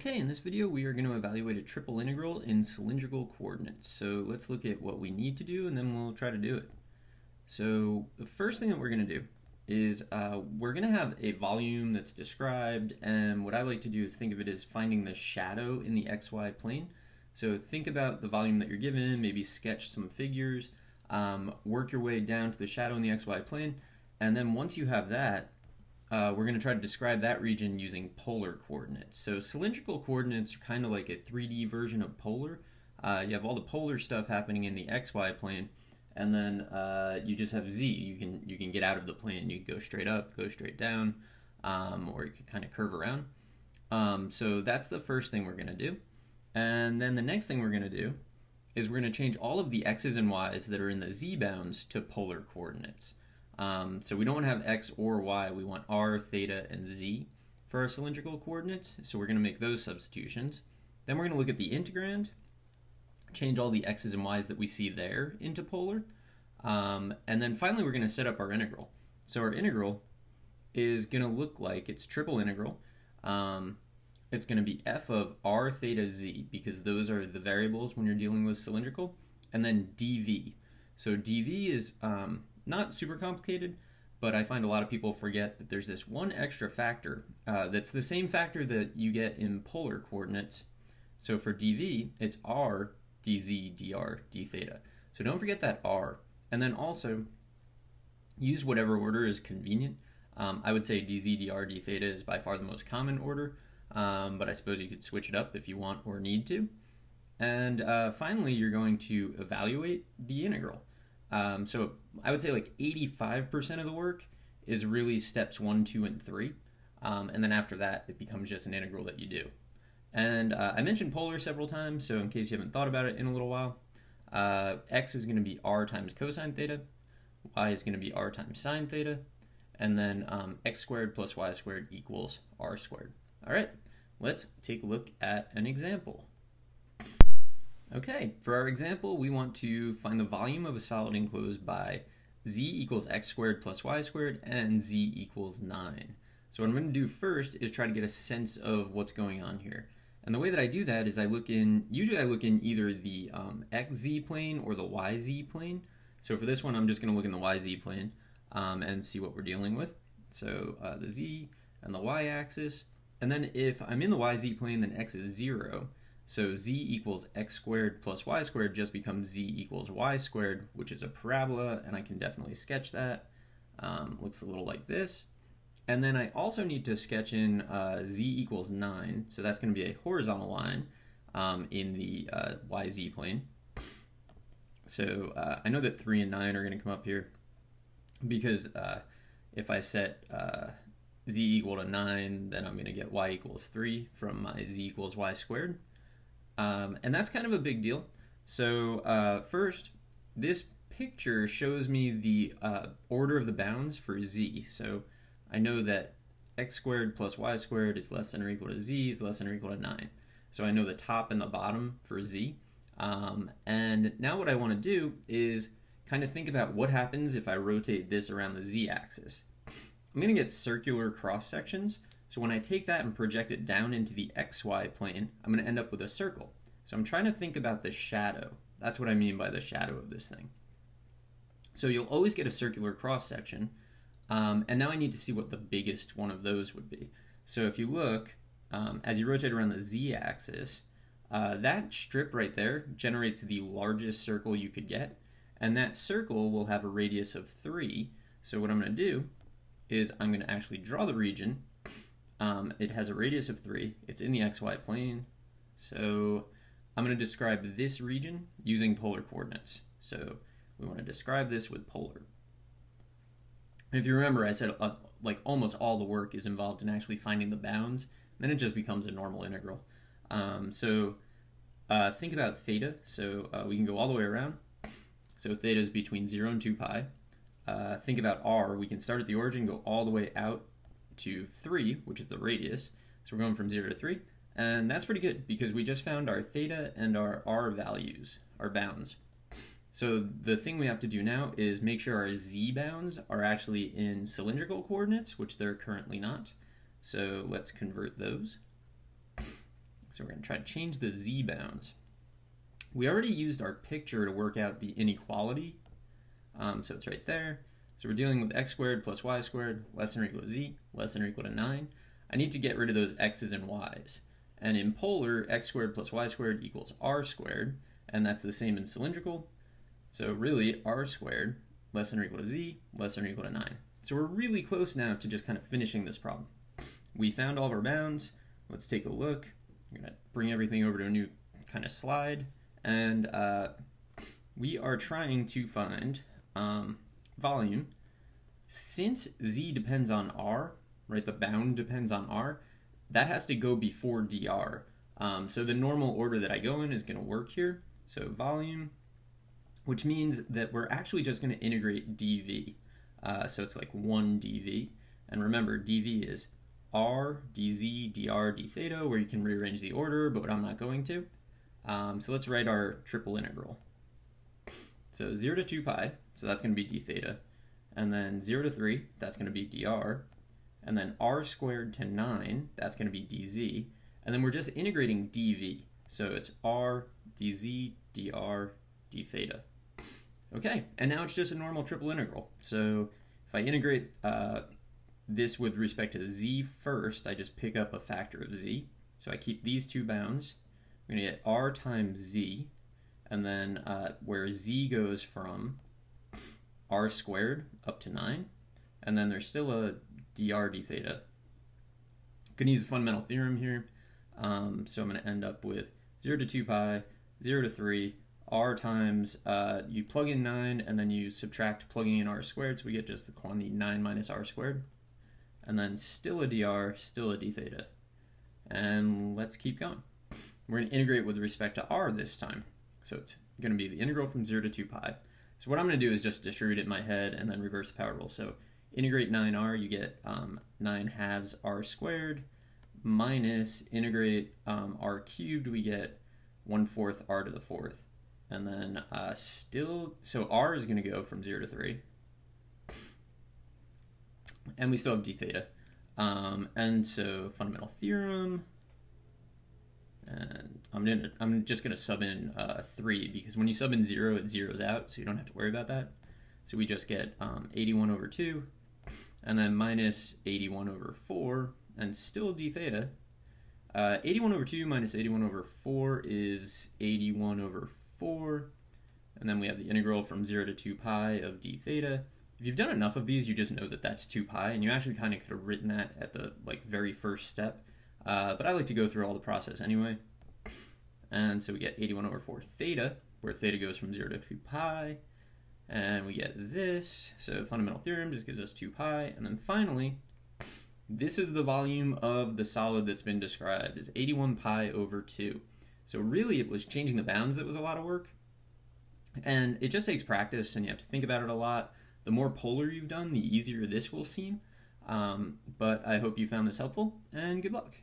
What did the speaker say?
Okay, in this video we are going to evaluate a triple integral in cylindrical coordinates. So let's look at what we need to do and then we'll try to do it. So the first thing that we're going to do is we're going to have a volume that's described, and what I like to do is think of it as finding the shadow in the XY plane. So think about the volume that you're given, maybe sketch some figures, work your way down to the shadow in the XY plane, and then once you have that, we're going to try to describe that region using polar coordinates. So cylindrical coordinates are kind of like a 3D version of polar. You have all the polar stuff happening in the XY plane, and then you just have Z. You can get out of the plane. You can go straight up, go straight down, or you can kind of curve around. So that's the first thing we're going to do. And then the next thing we're going to do is we're going to change all of the X's and Y's that are in the Z bounds to polar coordinates. So we don't have X or Y, we want R, theta, and Z for our cylindrical coordinates, so we're going to make those substitutions. Then we're going to look at the integrand, change all the X's and Y's that we see there into polar, and then finally we're going to set up our integral. So our integral is going to look like it's triple integral. It's going to be f of R, theta, Z, because those are the variables when you're dealing with cylindrical, and then dv. So dv is not super complicated, but I find a lot of people forget that there's this one extra factor that's the same factor that you get in polar coordinates. So for dv, it's r, dz, dr, d theta. So don't forget that r. And then also, use whatever order is convenient. I would say dz, dr, d theta is by far the most common order, but I suppose you could switch it up if you want or need to. And finally, you're going to evaluate the integral. So I would say like 85% of the work is really steps 1, 2, and 3. And then after that, it becomes just an integral that you do. And I mentioned polar several times, so in case you haven't thought about it in a little while, X is going to be R times cosine theta, Y is going to be R times sine theta, and then X squared plus Y squared equals R squared. All right, let's take a look at an example. Okay, for our example, we want to find the volume of a solid enclosed by z equals x squared plus y squared and z equals 9. So what I'm going to do first is try to get a sense of what's going on here. And the way that I do that is I look in, usually I look in either the xz plane or the yz plane. So for this one, I'm just going to look in the yz plane and see what we're dealing with. So the z and the y axis. And then if I'm in the yz plane, then x is 0. So z equals x squared plus y squared just becomes z equals y squared, which is a parabola, and I can definitely sketch that. Looks a little like this. And then I also need to sketch in z equals 9, so that's going to be a horizontal line in the yz plane. So I know that 3 and 9 are going to come up here, because if I set z equal to 9, then I'm going to get y equals 3 from my z equals y squared. And that's kind of a big deal. So first, this picture shows me the order of the bounds for z. So I know that x squared plus y squared is less than or equal to z is less than or equal to 9. So I know the top and the bottom for z. And now what I want to do is kind of think about what happens if I rotate this around the z-axis. I'm going to get circular cross-sections. So when I take that and project it down into the XY plane, I'm going to end up with a circle. So I'm trying to think about the shadow. That's what I mean by the shadow of this thing. So you'll always get a circular cross-section. And now I need to see what the biggest one of those would be. So if you look, as you rotate around the z-axis, that strip right there generates the largest circle you could get. And that circle will have a radius of 3. So what I'm going to do is I'm going to actually draw the region. It has a radius of 3, it's in the XY plane, so I'm going to describe this region using polar coordinates. So we want to describe this with polar. And if you remember, I said like almost all the work is involved in actually finding the bounds, then it just becomes a normal integral. So think about theta, so we can go all the way around. So theta is between 0 and 2 pi. Think about r, we can start at the origin, go all the way out to 3, which is the radius, so we're going from 0 to 3, and that's pretty good because we just found our theta and our r values, our bounds. So the thing we have to do now is make sure our z bounds are actually in cylindrical coordinates, which they're currently not, so let's convert those. So we're going to try to change the z bounds. We already used our picture to work out the inequality, so it's right there. So we're dealing with x squared plus y squared less than or equal to z, less than or equal to 9. I need to get rid of those x's and y's. And in polar, x squared plus y squared equals r squared, and that's the same in cylindrical. So really, r squared less than or equal to z, less than or equal to 9. So we're really close now to just kind of finishing this problem. We found all of our bounds. Let's take a look. I'm going to bring everything over to a new kind of slide. And we are trying to find volume. Since z depends on r, right, the bound depends on r, that has to go before dr. So the normal order that I go in is going to work here. So volume, which means that we're actually just going to integrate dv. So it's like 1 dv. And remember, dv is r, dz, dr, d theta, where you can rearrange the order, but I'm not going to. So let's write our triple integral. So 0 to 2 pi, so that's going to be d theta. And then 0 to 3, that's going to be dr. And then r squared to 9, that's going to be dz. And then we're just integrating dv. So it's r, dz, dr, d theta. Okay, and now it's just a normal triple integral. So if I integrate this with respect to z first, I just pick up a factor of z. So I keep these two bounds. We're going to get r times z, and then where z goes from r squared up to 9, and then there's still a dr d theta. Going to use the fundamental theorem here. So I'm going to end up with 0 to 2 pi, 0 to 3, r times, you plug in 9 and then you subtract plugging in r squared, so we get just the quantity 9 minus r squared. And then still a dr, still a d theta. And let's keep going. We're going to integrate with respect to r this time. So it's going to be the integral from 0 to 2 pi. So what I'm going to do is just distribute it in my head and then reverse the power rule. So integrate 9r, you get 9 halves r squared, minus integrate r cubed, we get 1/4 r to the 4th. And then still, so r is going to go from 0 to 3. And we still have d theta. And so fundamental theorem. And I'm just going to sub in 3, because when you sub in 0, it zeros out, so you don't have to worry about that. So we just get 81 over 2, and then minus 81 over 4, and still d theta. 81 over 2 minus 81 over 4 is 81 over 4. And then we have the integral from 0 to 2 pi of d theta. If you've done enough of these, you just know that that's 2 pi, and you actually kind of could have written that at the very first step. But I like to go through all the process anyway. And so we get 81 over 4 theta, where theta goes from 0 to 2 pi. And we get this. So fundamental theorem just gives us 2 pi. And then finally, this is the volume of the solid that's been described as 81 pi over 2. So really, it was changing the bounds that was a lot of work. And it just takes practice, and you have to think about it a lot. The more polar you've done, the easier this will seem. But I hope you found this helpful, and good luck.